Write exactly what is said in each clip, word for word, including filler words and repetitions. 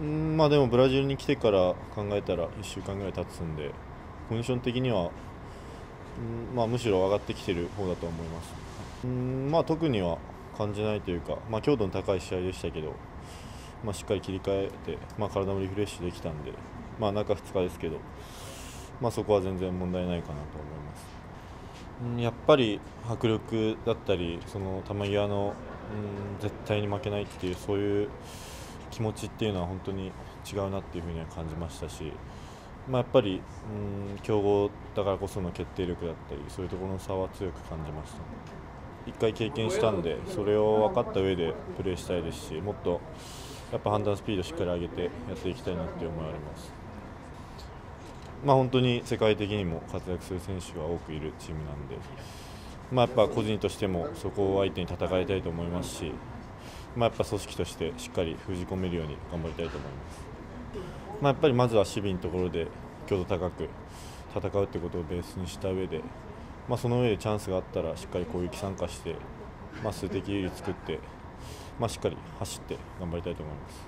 うん、まあでもブラジルに来てから考えたらいっしゅうかんぐらい経つんで、コンディション的には、うん、まあむしろ上がってきてる方だと思います。うん、まあ特には感じないというか、まあ強度の高い試合でしたけど、まあしっかり切り替えて、まあ体もリフレッシュできたんで、まあ中ふつかですけど、まあそこは全然問題ないかなと思います。うん、やっぱり迫力だったり、その球際の、うん、絶対に負けないっていうそういう気持ちっていうのは本当に違うなっていうふうには感じましたし、まあ、やっぱり、うん、強豪だからこその決定力だったりそういうところの差は強く感じました。一回経験したんでそれを分かった上でプレーしたいですし、もっとやっぱ判断スピードしっかり上げてやっていきたいなっていう思いはあります。まあ、本当に世界的にも活躍する選手が多くいるチームなんで、まあ、やっぱ個人としてもそこを相手に戦いたいと思いますし、まあ、やっぱ組織としてしっかり封じ込めるように頑張りたいと思います。まあ、やっぱりまずは守備のところで強度高く戦うってことをベースにした上で、まあ、その上でチャンスがあったらしっかり攻撃参加して、まあ、数的優位作って、まあ、しっかり走って頑張りたいと思います。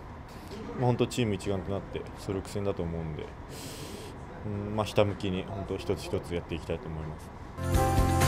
まあ、本当チーム一丸となって総力戦だと思うんで、うん、まあ、ひたむきに本当一つ一つやっていきたいと思います。